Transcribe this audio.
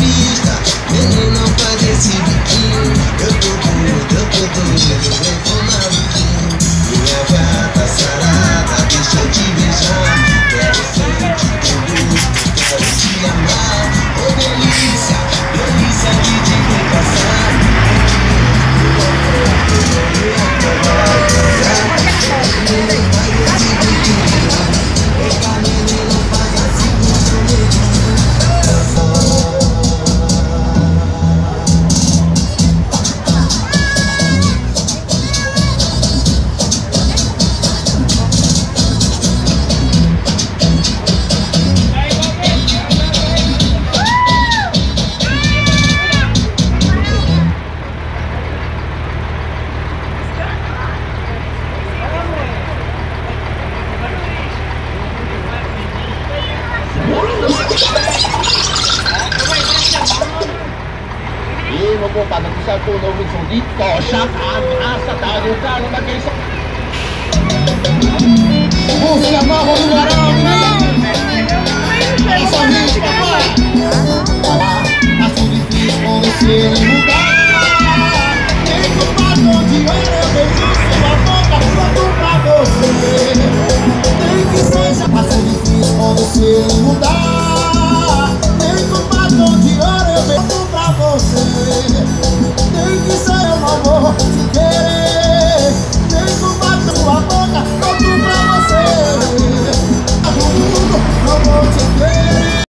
pista, veneno parece biquinho. Eu tô com medo, eu tô com medo, nem vou na biquinho. Minha gata sarada, deixa eu te beijar. Quero ser de tudo, quero te amar. Ô delícia, delícia de te repassar. Botar no saco novo de tocha, a massa tá dentro da cabeça.